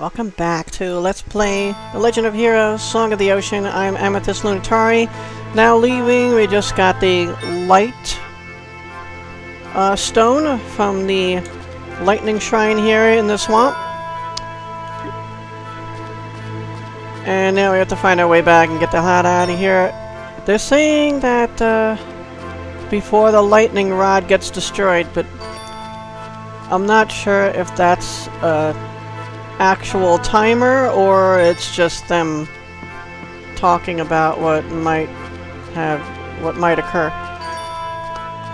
Welcome back to Let's Play The Legend of Heroes, Song of the Ocean. I'm Amethyst Lunitari. Now leaving, we just got the light stone from the lightning shrine here in the swamp. And now we have to find our way back and get the hell out of here. They're saying that before the lightning rod gets destroyed, but I'm not sure if that's actual timer, or it's just them talking about what might occur.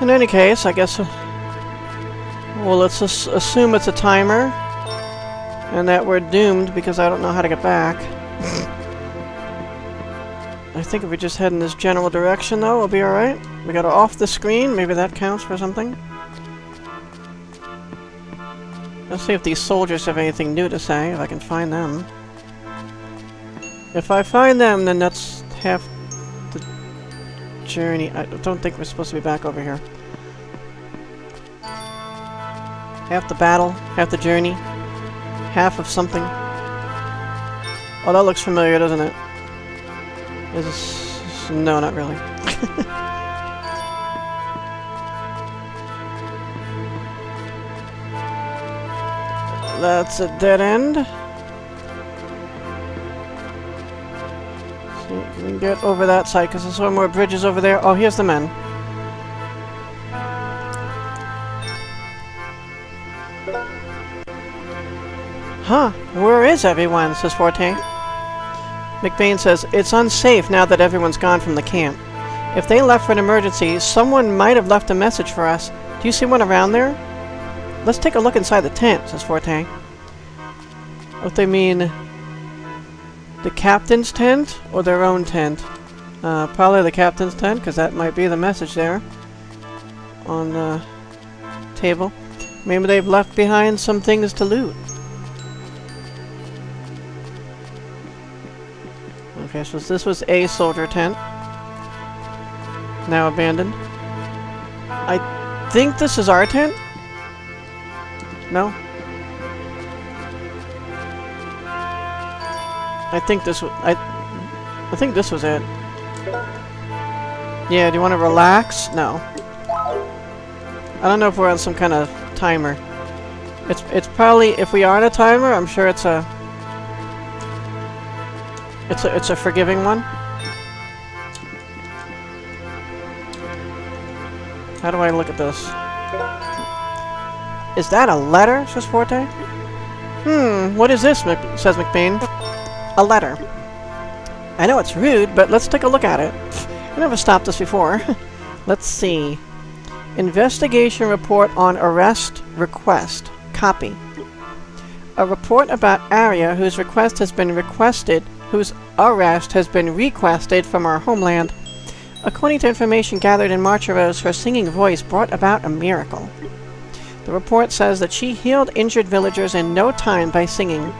In any case, I guess, well, let's assume it's a timer, and that we're doomed because I don't know how to get back. I think if we just head in this general direction, though, we'll be alright. We got her off the screen, maybe that counts for something. Let's see if these soldiers have anything new to say, if I can find them. If I find them, then that's half the journey. I don't think we're supposed to be back over here. Half the battle, half the journey, half of something. Oh, that looks familiar, doesn't it? Is this... No, not really. That's a dead end. See if we can get over that side, because there's one more bridges over there. Oh, here's the men. Huh, where is everyone, says Forte. McBain says, it's unsafe now that everyone's gone from the camp. If they left for an emergency, someone might have left a message for us. Do you see one around there? Let's take a look inside the tent, says Forte. What they mean, the captain's tent or their own tent? Probably the captain's tent, because that might be the message there on the table. Maybe they've left behind some things to loot. Okay, so this was a soldier tent, now abandoned. I think this is our tent? No? I think this was it. Yeah, do you want to relax? No. I don't know if we're on some kind of timer. It's probably, if we are on a timer, I'm sure it's a forgiving one. How do I look at this? Is that a letter, says Forte? What is this, says McBain. A letter. I know it's rude, but let's take a look at it. I never stopped this before. Let's see. Investigation report on arrest request. Copy. A report about Aria, whose arrest has been requested from our homeland. According to information gathered in Marcheros, her singing voice brought about a miracle. The report says that she healed injured villagers in no time by singing.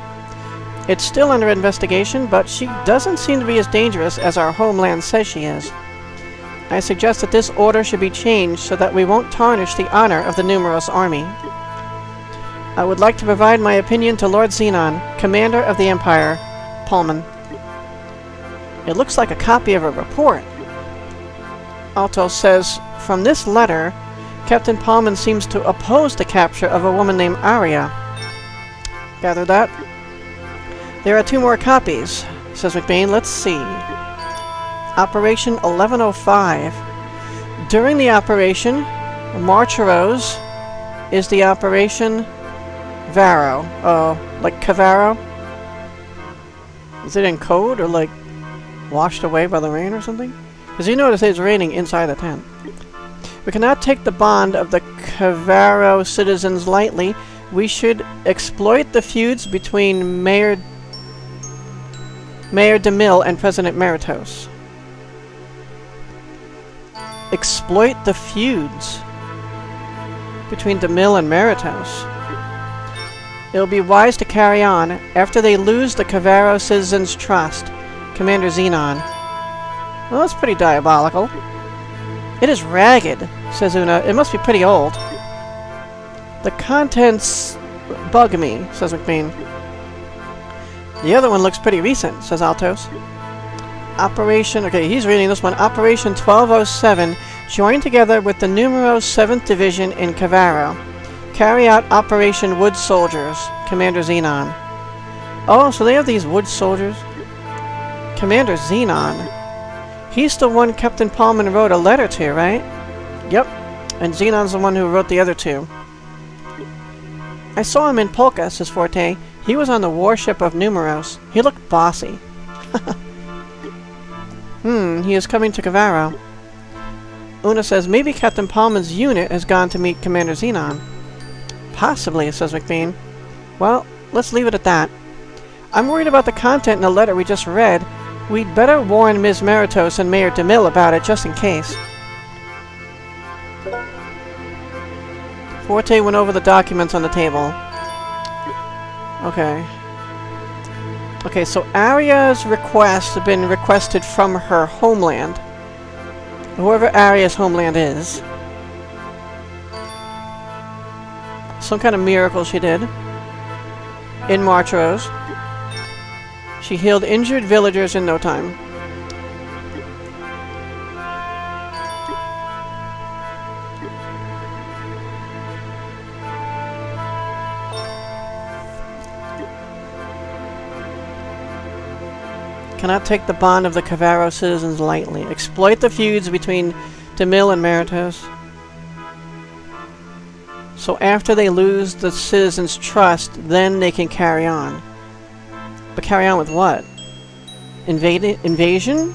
It's still under investigation, but she doesn't seem to be as dangerous as our homeland says she is. I suggest that this order should be changed so that we won't tarnish the honor of the numerous army. I would like to provide my opinion to Lord Zenon, Commander of the Empire, Palman. It looks like a copy of a report. Alto says, from this letter, Captain Palman seems to oppose the capture of a woman named Aria. Gather that? There are two more copies, says McBain. Let's see. Operation 1105. During the operation, Marcheros is the Operation Varro. Like Kavaro? Is it in code or like washed away by the rain or something? Because you notice it's raining inside the tent. We cannot take the bond of the Kavaro citizens lightly. We should exploit the feuds between Mayor DeMille and President Maritos. Exploit the feuds between DeMille and Maritos. It will be wise to carry on after they lose the Kavaro citizens' trust. Commander Zenon. Well, that's pretty diabolical. It is ragged, says Una. It must be pretty old. The contents bug me, says McBain. The other one looks pretty recent, says Altos. Okay, he's reading this one. Operation 1207, joined together with the Numero 7th Division in Kavaro. Carry out Operation Wood Soldiers, Commander Zenon. Oh, so they have these Wood Soldiers? Commander Zenon. He's the one Captain Palman wrote a letter to, right? Yep. And Xenon's the one who wrote the other two. I saw him in Polka, says Forte. He was on the warship of Numeros. He looked bossy. He is coming to Kavaro. Una says, maybe Captain Palman's unit has gone to meet Commander Zenon. Possibly, says McBean. Well, let's leave it at that. I'm worried about the content in the letter we just read. We'd better warn Ms. Maritos and Mayor DeMille about it, just in case. Forte went over the documents on the table. Okay. Okay, so Aria's requests have been requested from her homeland. Whoever Aria's homeland is. Some kind of miracle she did. In Marcheros. She healed injured villagers in no time. Cannot take the bond of the Kavaro citizens lightly. Exploit the feuds between DeMille and Maritos. So after they lose the citizens' trust, then they can carry on. But carry on with what? Invasion?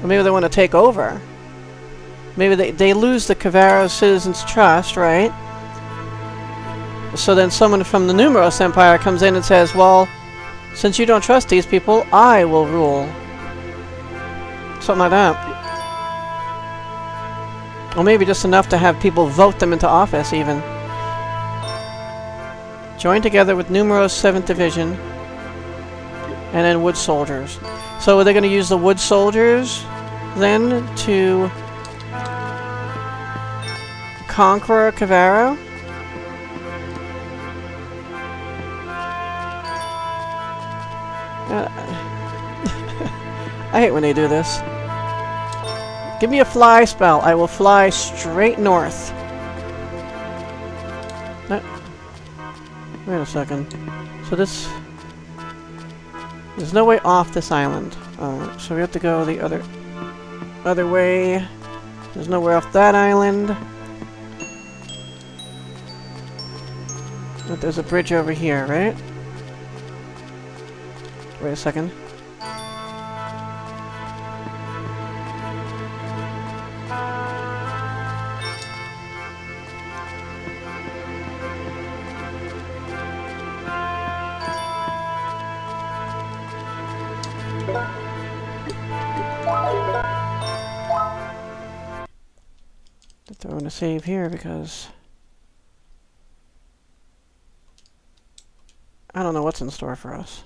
Or maybe they want to take over. Maybe they lose the Kavaro citizens' trust, right? So then someone from the Numeros Empire comes in and says, well, since you don't trust these people, I will rule. Something like that. Or maybe just enough to have people vote them into office, even. Joined together with Numero's 7th Division and then Wood Soldiers. So are they going to use the Wood Soldiers then to conquer Kavaro? I hate when they do this. Give me a fly spell. I will fly straight north. Wait a second. So this... There's no way off this island. Alright, so we have to go the other way. There's nowhere off that island. But there's a bridge over here, right? Wait a second. Save here because I don't know what's in store for us.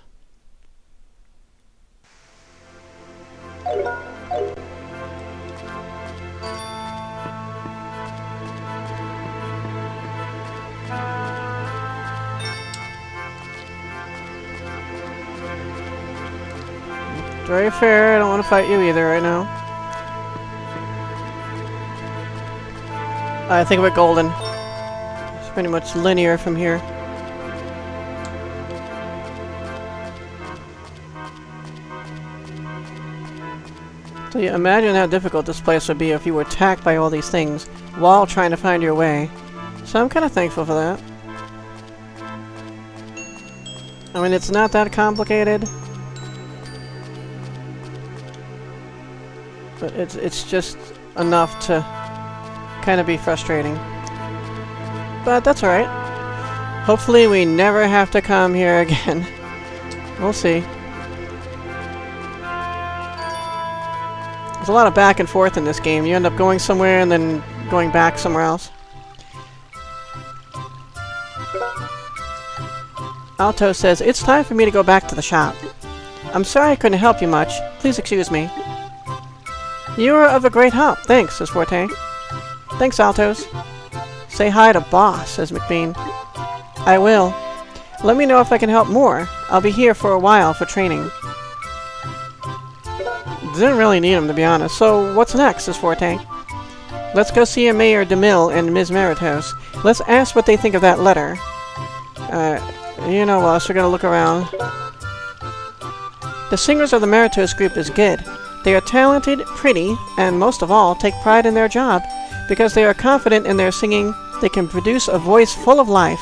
Very fair, I don't want to fight you either right now. I think we're golden. It's pretty much linear from here. So yeah, imagine how difficult this place would be if you were attacked by all these things while trying to find your way. So I'm kind of thankful for that. I mean, it's not that complicated. But it's just enough to... kind of be frustrating. But that's alright. Hopefully we never have to come here again. We'll see. There's a lot of back and forth in this game. You end up going somewhere and then going back somewhere else. Alto says, it's time for me to go back to the shop. I'm sorry I couldn't help you much. Please excuse me. You are of a great help. Thanks, says Forte. Thanks, Altos. Say hi to Boss, says McBean. I will. Let me know if I can help more. I'll be here for a while for training. Didn't really need him, to be honest. So what's next, is forte? Let's go see Mayor DeMille and Ms. Maritos. Let's ask what they think of that letter. You know us, we're gonna look around. The singers of the Maritos group is good. They are talented, pretty, and most of all, take pride in their job. Because they are confident in their singing, they can produce a voice full of life.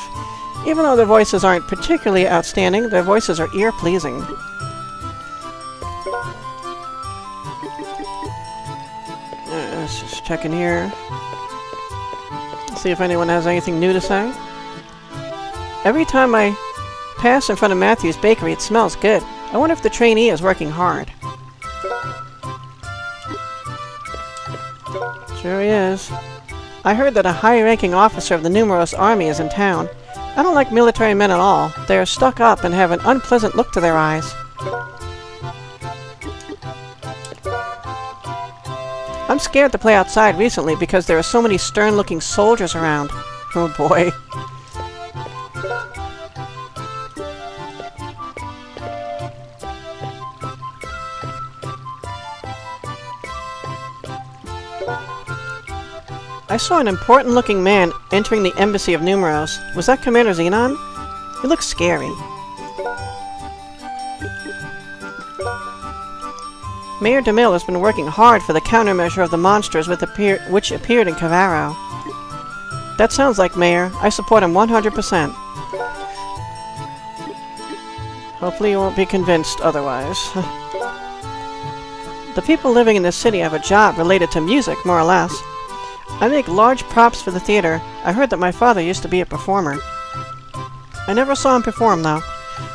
Even though their voices aren't particularly outstanding, their voices are ear-pleasing. Let's just check in here. See if anyone has anything new to say. Every time I pass in front of Matthew's Bakery, it smells good. I wonder if the trainee is working hard. Sure he is. I heard that a high-ranking officer of the Numero's army is in town. I don't like military men at all. They are stuck up and have an unpleasant look to their eyes. I'm scared to play outside recently because there are so many stern-looking soldiers around. Oh boy. I saw an important-looking man entering the embassy of Numeros. Was that Commander Zenon? He looks scary. Mayor DeMille has been working hard for the countermeasure of the monsters which appeared in Kavaro. That sounds like Mayor. I support him 100%. Hopefully you won't be convinced otherwise. The people living in this city have a job related to music, more or less. I make large props for the theater. I heard that my father used to be a performer. I never saw him perform, though.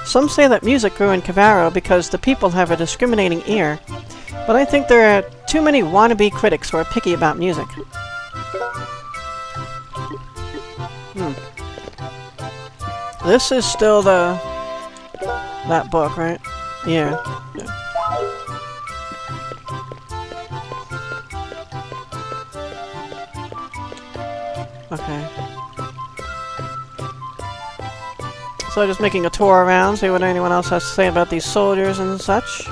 Some say that music grew in Kavaro because the people have a discriminating ear. But I think there are too many wannabe critics who are picky about music. This is still the... that book, right? Yeah. Okay. So just making a tour around, see what anyone else has to say about these soldiers and such.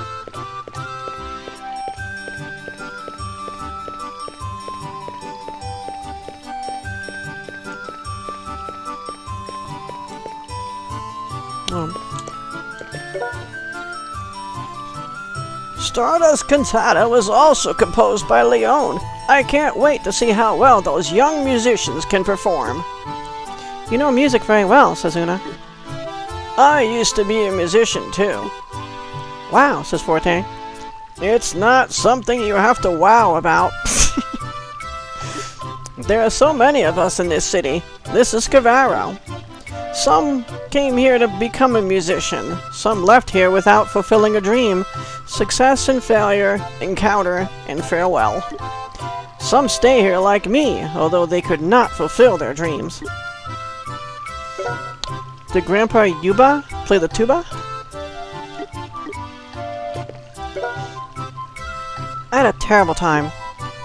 Stardust Cantata was also composed by Leon. I can't wait to see how well those young musicians can perform. You know music very well, says Una. I used to be a musician, too. Wow, says Forte. It's not something you have to wow about. There are so many of us in this city. This is Kavaro. Some came here to become a musician. Some left here without fulfilling a dream. Success and failure, encounter and farewell. Some stay here like me, although they could not fulfill their dreams. Did Grandpa Yuba play the tuba? I had a terrible time.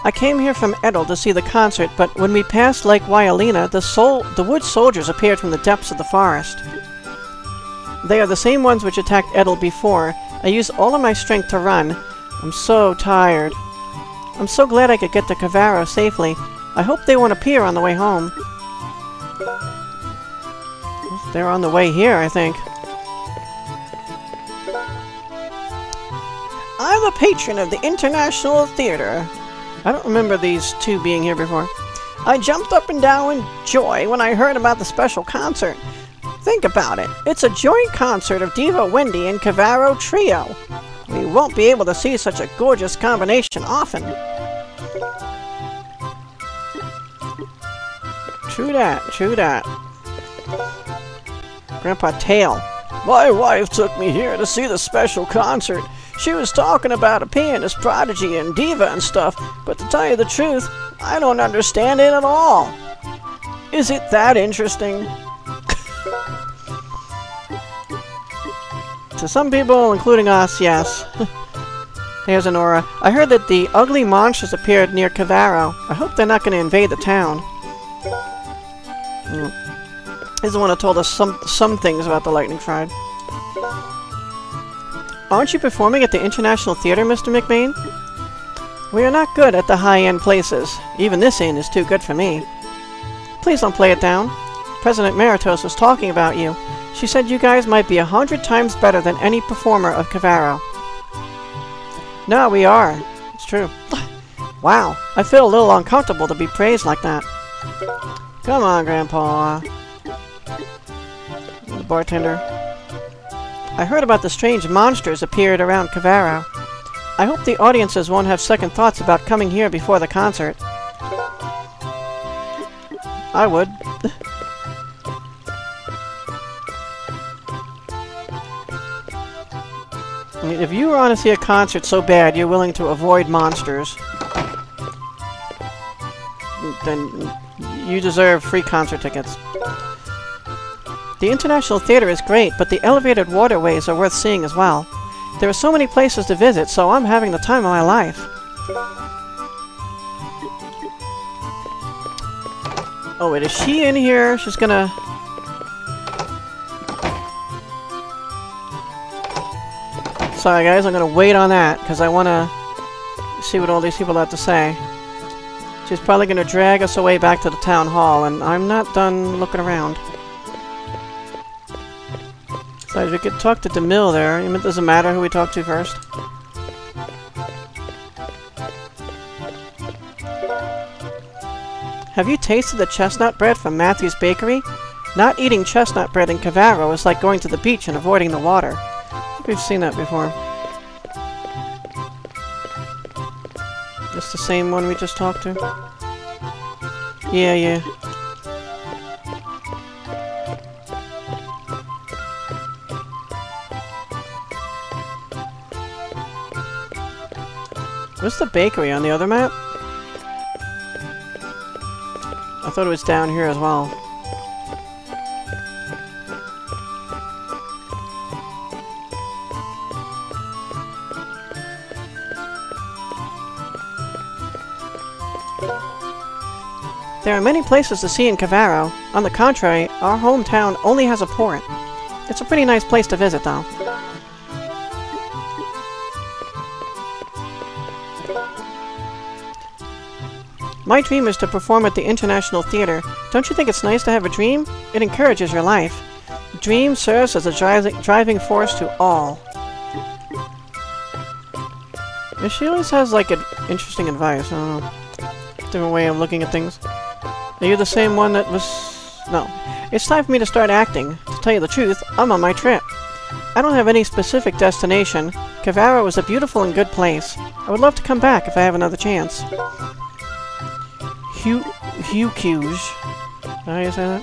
I came here from Edel to see the concert, but when we passed Lake Violina, the Wood Soldiers appeared from the depths of the forest. They are the same ones which attacked Edel before. I used all of my strength to run. I'm so tired. I'm so glad I could get to Kavaro safely. I hope they won't appear on the way home. They're on the way here, I think. I'm a patron of the International Theatre. I don't remember these two being here before. I jumped up and down in joy when I heard about the special concert. Think about it. It's a joint concert of Diva Wendy and Kavaro Trio. We won't be able to see such a gorgeous combination often. True that, true that. Grandpa Tail. My wife took me here to see the special concert. She was talking about a pianist prodigy and diva and stuff, but to tell you the truth, I don't understand it at all. Is it that interesting? To some people, including us, yes. There's an aura. I heard that the ugly monsters appeared near Kavaro. I hope they're not going to invade the town. He's the one that told us some things about the lightning shroud. Aren't you performing at the International Theatre, Mr. McBain? We are not good at the high-end places. Even this inn is too good for me. Please don't play it down. President Maritos was talking about you. She said you guys might be 100 times better than any performer of Kavaro. No, we are. It's true. Wow, I feel a little uncomfortable to be praised like that. Come on, Grandpa. The bartender. I heard about the strange monsters appeared around Kavaro. I hope the audiences won't have second thoughts about coming here before the concert. I would. I mean, if you want to see a concert so bad you're willing to avoid monsters, then you deserve free concert tickets. The International Theatre is great, but the elevated waterways are worth seeing as well. There are so many places to visit, so I'm having the time of my life. Oh, wait, is she in here? She's gonna... Sorry guys, I'm gonna wait on that, because I wanna see what all these people have to say. She's probably going to drag us away back to the town hall, and I'm not done looking around. Besides, we could talk to DeMille there. It doesn't matter who we talk to first. Have you tasted the chestnut bread from Matthew's Bakery? Not eating chestnut bread in Kavaro is like going to the beach and avoiding the water. I think we've seen that before. It's the same one we just talked to? Yeah, yeah. Where's the bakery on the other map? I thought it was down here as well. There are many places to see in Kavaro. On the contrary, our hometown only has a port. It's a pretty nice place to visit, though. My dream is to perform at the International Theatre. Don't you think it's nice to have a dream? It encourages your life. Dream serves as a driving force to all. She always has, like, an interesting advice. I don't know. Different way of looking at things. Are you the same one that was... No. It's time for me to start acting. To tell you the truth, I'm on my trip. I don't have any specific destination. Kavaro is a beautiful and good place. I would love to come back if I have another chance. Huge. How do you say that?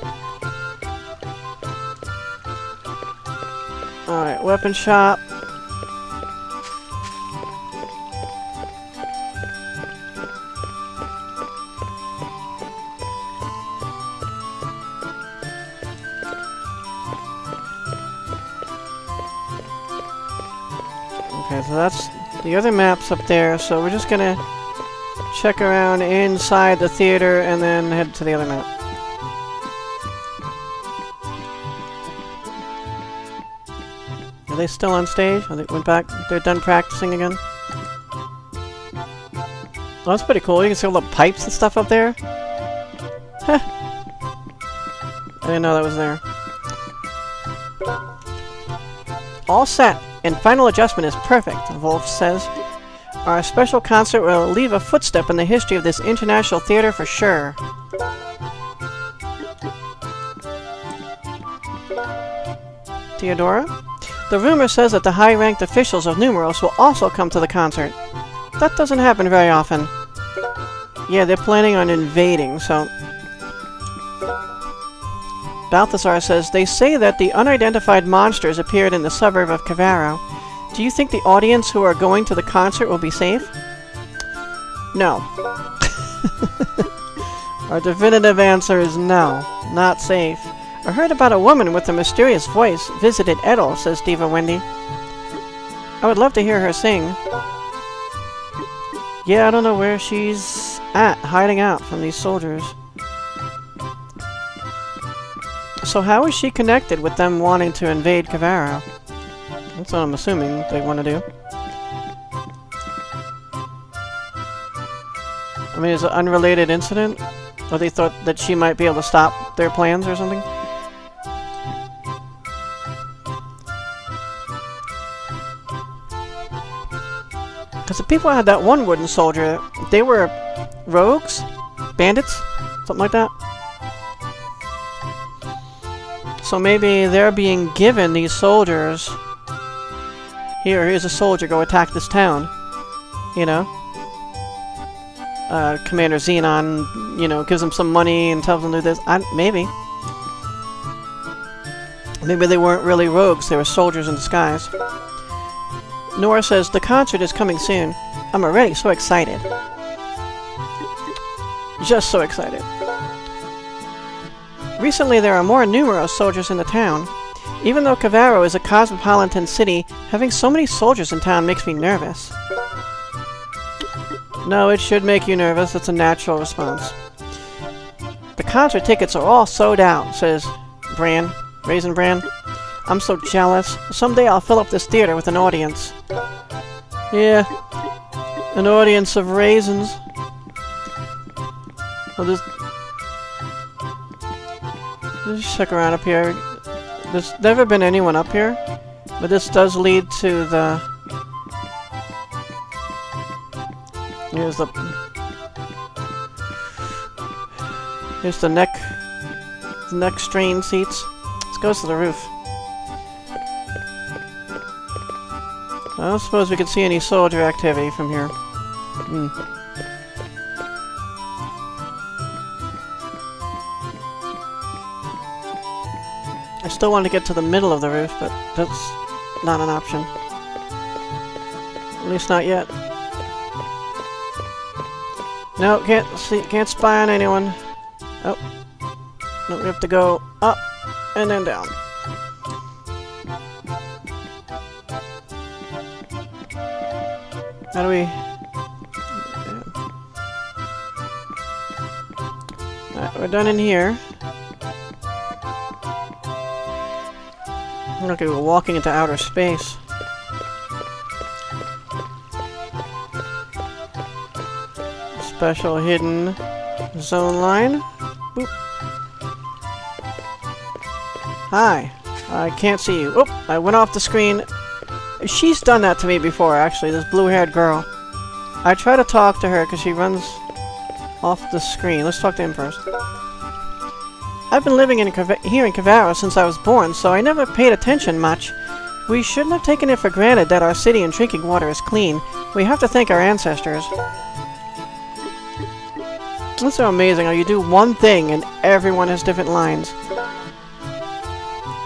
Alright, weapon shop. So that's the other maps up there, so we're just gonna check around inside the theater and then head to the other map. Are they still on stage? Or they went back? They're done practicing again? Oh, that's pretty cool. You can see all the pipes and stuff up there. Huh. I didn't know that was there. All set. And final adjustment is perfect, Wolf says. Our special concert will leave a footstep in the history of this International Theatre for sure. Theodora? The rumor says that the high-ranked officials of Numeros will also come to the concert. That doesn't happen very often. Yeah, they're planning on invading, so... Balthasar says, they say that the unidentified monsters appeared in the suburb of Kavaro. Do you think the audience who are going to the concert will be safe? No. Our definitive answer is no. Not safe. I heard about a woman with a mysterious voice visited Edel, says Diva Wendy. I would love to hear her sing. Yeah, I don't know where she's at, hiding out from these soldiers. So how is she connected with them wanting to invade Kavaro? That's what I'm assuming they want to do. I mean, it's an unrelated incident? Or they thought that she might be able to stop their plans or something? Because the people had that one wooden soldier, they were rogues? Bandits? Something like that? So maybe they're being given these soldiers. Here's a soldier, go attack this town. You know? Commander Zenon, you know, gives them some money and tells them to do this. Maybe. Maybe they weren't really rogues, they were soldiers in disguise. Nora says, the concert is coming soon. I'm already so excited. Just so excited. Recently, there are more Numero soldiers in the town. Even though Kavaro is a cosmopolitan city, having so many soldiers in town makes me nervous. No, it should make you nervous. It's a natural response. The concert tickets are all sold out, says Bran. Raisin Bran. I'm so jealous. Someday I'll fill up this theater with an audience. Yeah. An audience of raisins. Well, just check around up here. There's never been anyone up here, but this does lead to the... Here's the neck strain seats. This goes to the roof. I don't suppose we could see any soldier activity from here. I still want to get to the middle of the roof, but that's not an option. At least not yet. No, can't spy on anyone. Oh. No, we have to go up and then down. How do we... Alright, we're done in here. Okay, we're walking into outer space. Special hidden zone line. Boop. Hi. I can't see you. Oh, I went off the screen. She's done that to me before, actually, this blue-haired girl. I try to talk to her because she runs off the screen. Let's talk to him first. I've been living in here in Kavaro since I was born, so I never paid attention much. We shouldn't have taken it for granted that our city and drinking water is clean. We have to thank our ancestors. That's so amazing how you do one thing and everyone has different lines.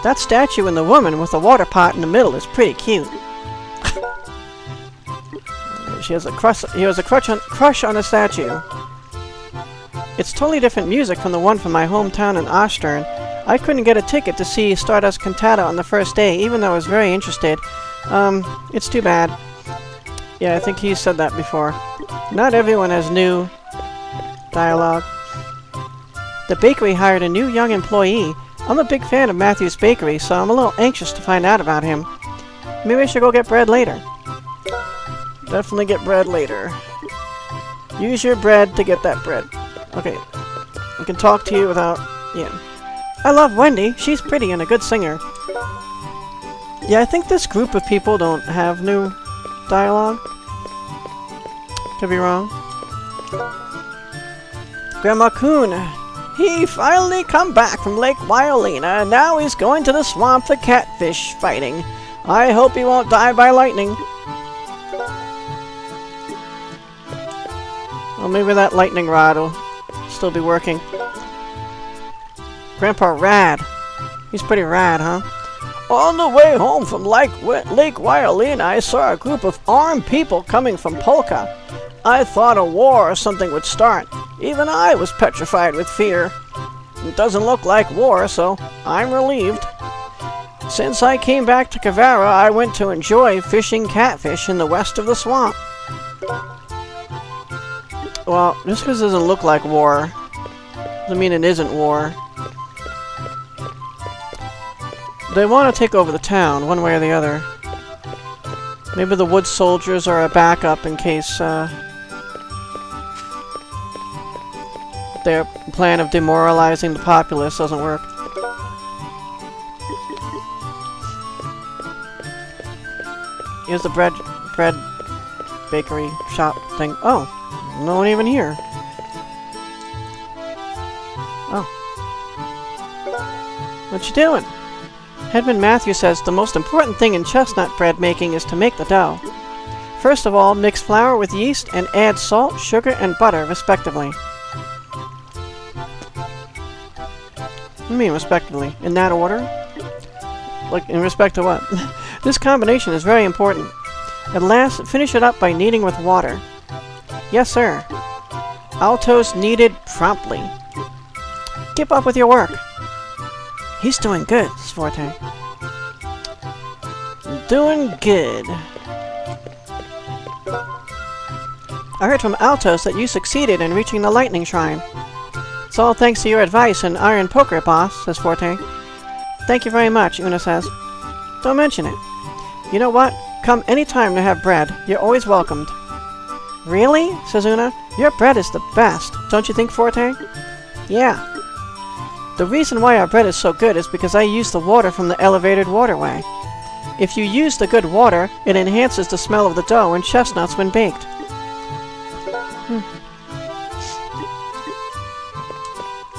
That statue and the woman with the water pot in the middle is pretty cute. She has a crush on a statue. It's totally different music from the one from my hometown in Austern. I couldn't get a ticket to see Stardust Cantata on the first day, even though I was very interested. It's too bad. Yeah, I think he said that before. Not everyone has new... dialogue. The bakery hired a new young employee. I'm a big fan of Matthew's Bakery, so I'm a little anxious to find out about him. Maybe I should go get bread later. Definitely get bread later. Use your bread to get that bread. Okay. I can talk to you without... yeah. I love Wendy. She's pretty and a good singer. Yeah, I think this group of people don't have new dialogue. Could be wrong. Grandma Coon. He finally come back from Lake Violina, and now he's going to the swamp for catfish fighting. I hope he won't die by lightning. Well, maybe that lightning rod will still be working. Grandpa Rad. He's pretty rad, huh? On the way home from Lake Violina, I saw a group of armed people coming from Polka. I thought a war or something would start. Even I was petrified with fear. It doesn't look like war, so I'm relieved. Since I came back to Kavaro, I went to enjoy fishing catfish in the west of the swamp. Well, just because it doesn't look like war, doesn't mean it isn't war. They want to take over the town, one way or the other. Maybe the Wood Soldiers are a backup in case their plan of demoralizing the populace doesn't work. Here's the bread bakery shop thing. Oh, no one even here. Oh. What you doing? Headman Matthew says the most important thing in chestnut bread making is to make the dough. First of all, mix flour with yeast and add salt, sugar, and butter, respectively. What do you mean, respectively? In that order? Like, in respect to what? This combination is very important. At last, finish it up by kneading with water. Yes, sir. Altos kneaded promptly. Keep up with your work. He's doing good, Sforte. Doing good. I heard from Altos that you succeeded in reaching the Lightning Shrine. It's all thanks to your advice and iron poker, boss, says Forte. Thank you very much, Una says. Don't mention it. You know what? Come any time to have bread. You're always welcomed. Really? Says Una. Your bread is the best, don't you think, Forte? Yeah. The reason why our bread is so good is because I use the water from the elevated waterway. If you use the good water, it enhances the smell of the dough and chestnuts when baked.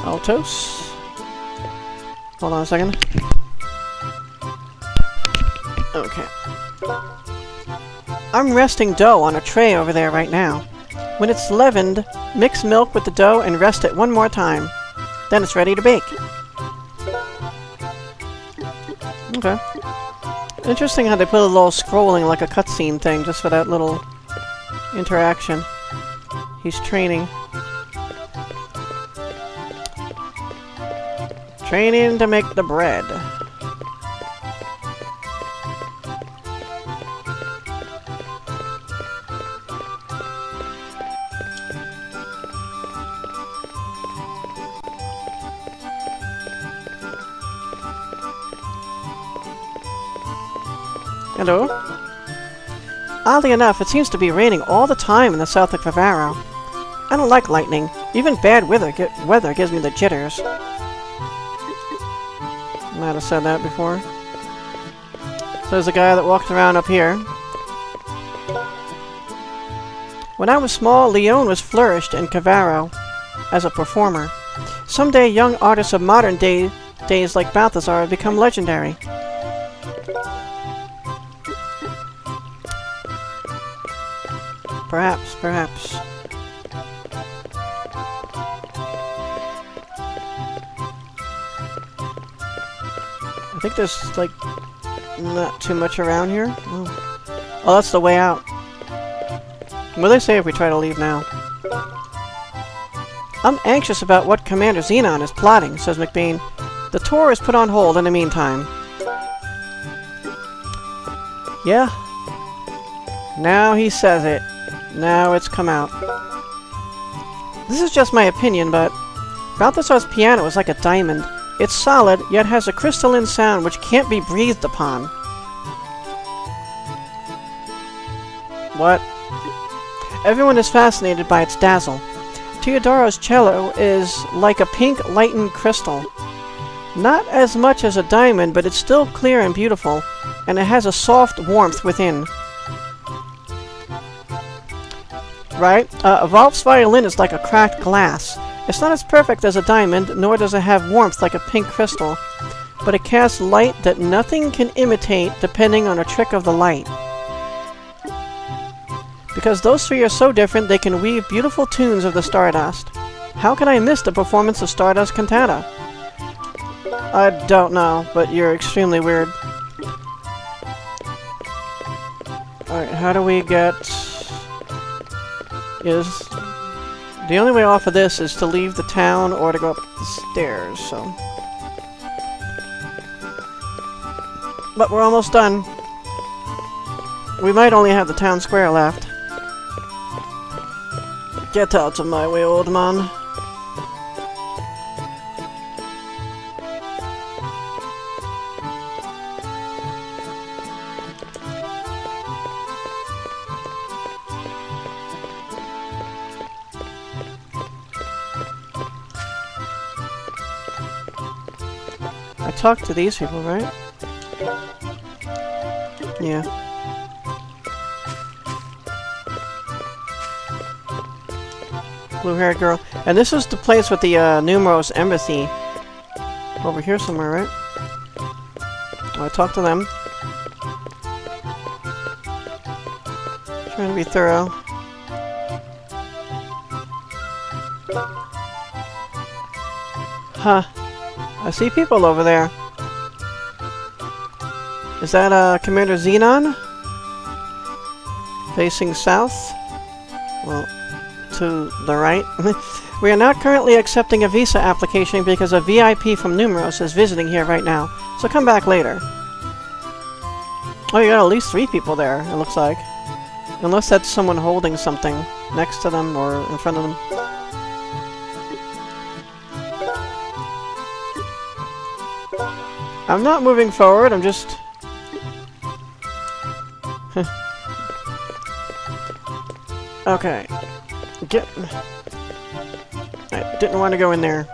Altos. Hold on a second. Okay. I'm resting dough on a tray over there right now. When it's leavened, mix milk with the dough and rest it one more time. Then it's ready to bake. Okay. Interesting how they put a little scrolling like a cutscene thing just for that little interaction. He's training. Training to make the bread. Hello? Oddly enough, it seems to be raining all the time in the south of Kavaro. I don't like lightning. Even bad weather gives me the jitters. Might have said that before. So there's a guy that walked around up here. When I was small, Leon was flourished in Kavaro as a performer. Someday, young artists of modern days like Balthasar become legendary. Perhaps, perhaps. I think there's, like, not too much around here. Oh, that's the way out. What do they say if we try to leave now? I'm anxious about what Commander Zenon is plotting, says McBean. The tour is put on hold in the meantime. Yeah. Now he says it. Now it's come out. This is just my opinion, but Balthasar's piano is like a diamond. It's solid, yet has a crystalline sound which can't be breathed upon. What? Everyone is fascinated by its dazzle. Teodoro's cello is like a pink lightened crystal. Not as much as a diamond, but it's still clear and beautiful, and it has a soft warmth within. Right? Valve's violin is like a cracked glass. It's not as perfect as a diamond, nor does it have warmth like a pink crystal, but it casts light that nothing can imitate depending on a trick of the light. Because those three are so different, they can weave beautiful tunes of the Stardust. How can I miss the performance of Stardust Cantata? I don't know, but you're extremely weird. Alright, how do we get... Is the only way off of this is to leave the town or to go up the stairs, so. But we're almost done. We might only have the town square left. Get out of my way, old man. talked to these people, right? Yeah. Blue-haired girl. And this is the place with the Numero's embassy. Over here somewhere, right? I talked to them. Trying to be thorough. Huh. I see people over there. Is that Commander Zenon? Facing south? Well, to the right. We are not currently accepting a visa application because a VIP from Numeros is visiting here right now, so come back later. Oh, you got at least 3 people there, it looks like. Unless that's someone holding something next to them or in front of them. I'm not moving forward, I'm just... Okay. Get... I didn't want to go in there.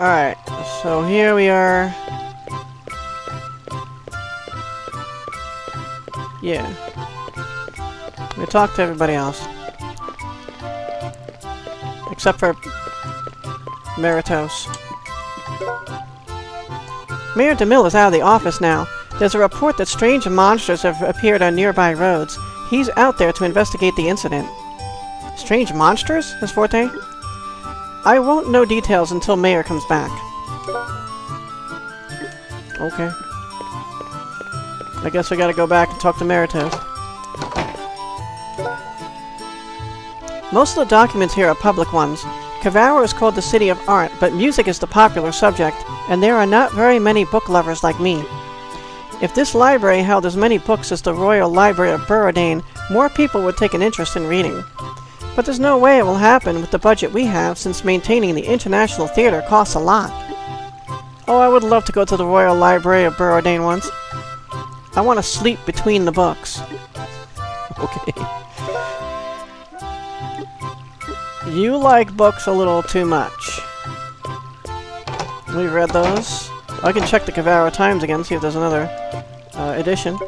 Alright, so here we are. Yeah. We talked to everybody else. Except for... Maritos. Mayor DeMille is out of the office now. There's a report that strange monsters have appeared on nearby roads. He's out there to investigate the incident. Strange monsters? His forte? I won't know details until Mayor comes back. Okay. I guess we gotta go back and talk to Maritos. Most of the documents here are public ones. Kavaro is called the City of Art, but music is the popular subject, and there are not very many book lovers like me. If this library held as many books as the Royal Library of Burradine, more people would take an interest in reading. But there's no way it will happen with the budget we have, since maintaining the International Theatre costs a lot. Oh, I would love to go to the Royal Library of Burradine once. I want to sleep between the books. Okay. You like books a little too much. We've read those. I can check the Kavaro Times again, see if there's another edition.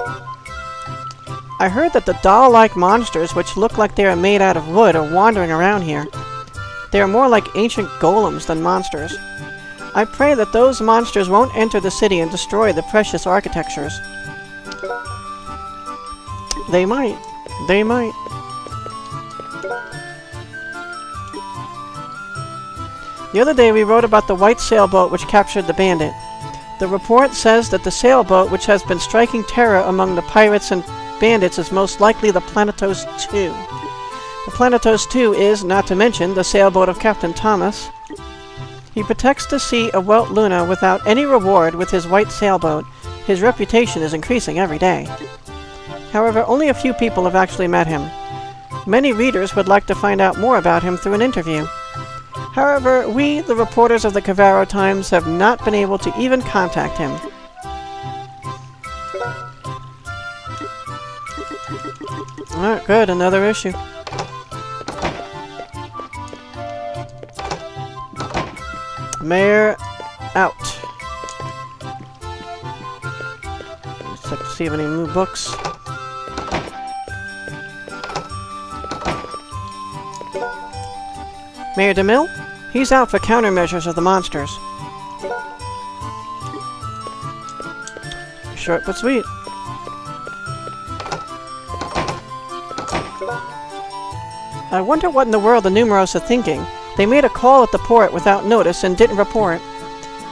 I heard that the doll-like monsters, which look like they are made out of wood, are wandering around here. They are more like ancient golems than monsters. I pray that those monsters won't enter the city and destroy the precious architectures. They might. They might. The other day we wrote about the white sailboat which captured the bandit. The report says that the sailboat which has been striking terror among the pirates and bandits is most likely the Planetos II. The Planetos II is, not to mention, the sailboat of Captain Thomas. He protects the sea of Weltluna without any reward with his white sailboat. His reputation is increasing every day. However, only a few people have actually met him. Many readers would like to find out more about him through an interview. However, we, the reporters of the Kavaro Times, have not been able to even contact him. Alright, good, another issue. Mayor out. Let's check to see if any new books. Mayor DeMille? He's out for countermeasures of the monsters. Short but sweet. I wonder what in the world the Numeros are thinking. They made a call at the port without notice and didn't report.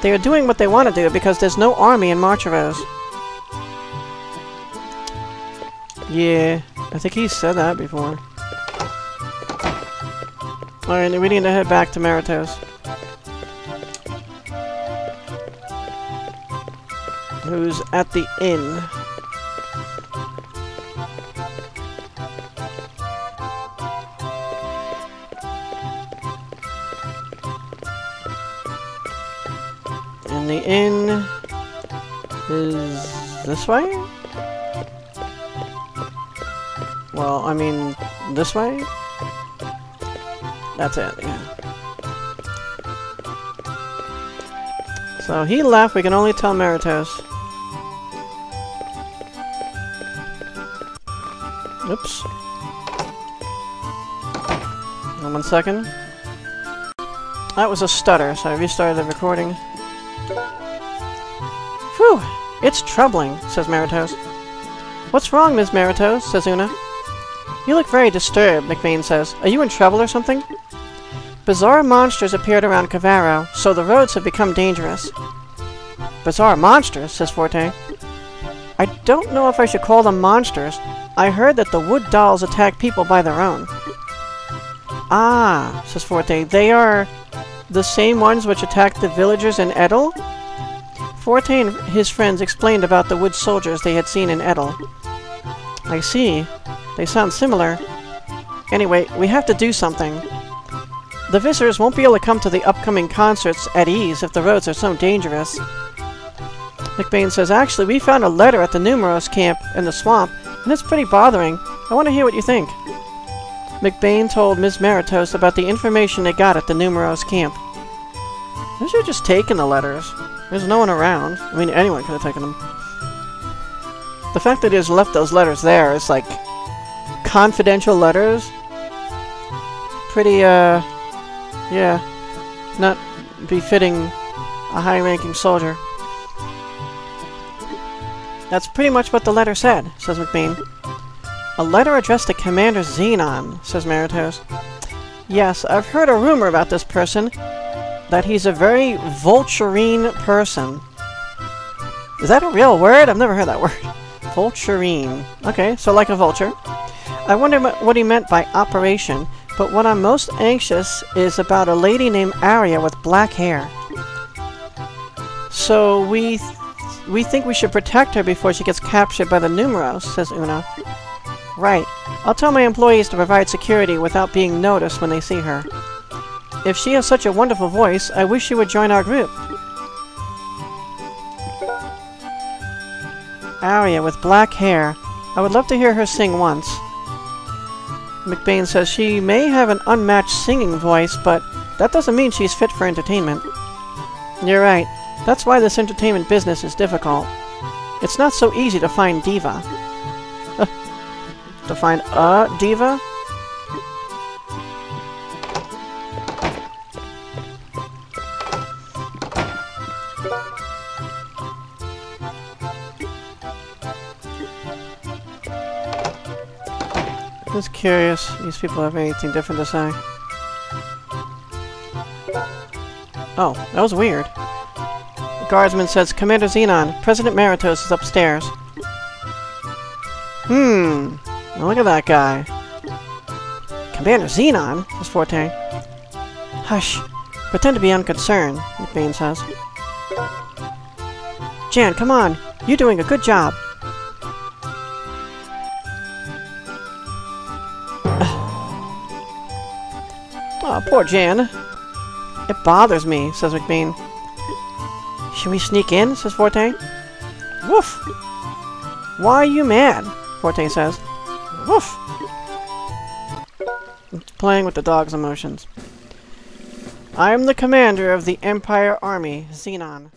They are doing what they want to do because there's no army in Marcheros. Yeah, I think he said that before. Alright, we need to head back to Maritos. Who's at the inn? And the inn is this way? Well, I mean, this way? That's it, yeah. So he left, we can only tell Maritos. Oops. Hold on 1 second. That was a stutter, so I restarted the recording. Phew! It's troubling, says Maritos. What's wrong, Ms. Maritos? Says Una. You look very disturbed, McBain says. Are you in trouble or something? Bizarre monsters appeared around Kavaro, so the roads have become dangerous. Bizarre monsters, says Forte. I don't know if I should call them monsters. I heard that the wood dolls attack people by their own. Ah, says Forte, they are the same ones which attacked the villagers in Edel? Forte and his friends explained about the wood soldiers they had seen in Edel. I see. They sound similar. Anyway, we have to do something. The visitors won't be able to come to the upcoming concerts at ease if the roads are so dangerous. McBain says, actually, we found a letter at the Numero's camp in the swamp, and it's pretty bothering. I want to hear what you think. McBain told Ms. Maritos about the information they got at the Numero's camp. They should have just taken the letters. There's no one around. I mean, anyone could have taken them. The fact that he just left those letters there is like confidential letters. Pretty, yeah. Not befitting a high-ranking soldier. That's pretty much what the letter said, says McBain. A letter addressed to Commander Zenon, says Maritos. Yes, I've heard a rumor about this person, that he's a very vulturine person. Is that a real word? I've never heard that word. Vulturine. Okay, so like a vulture. I wonder what he meant by operation, but what I'm most anxious is about a lady named Aria with black hair. So we think we should protect her before she gets captured by the Numero, says Una. Right. I'll tell my employees to provide security without being noticed when they see her. If she has such a wonderful voice, I wish she would join our group. Aria with black hair. I would love to hear her sing once. McBain says she may have an unmatched singing voice, but that doesn't mean she's fit for entertainment. You're right. That's why this entertainment business is difficult. It's not so easy to find diva. To find a diva? Just curious. These people have anything different to say. Oh, that was weird. The guardsman says, Commander Zenon, President Maritos is upstairs. Hmm. Now look at that guy. Commander Zenon? Says Forte. Hush. Pretend to be unconcerned, McBain says. Jan, come on. You're doing a good job. Oh, poor Jan. It bothers me, says McBain. Should we sneak in? Says Forte. Woof! Why are you mad? Forte says. Woof! It's playing with the dog's emotions. I am the commander of the Empire Army, Zenon.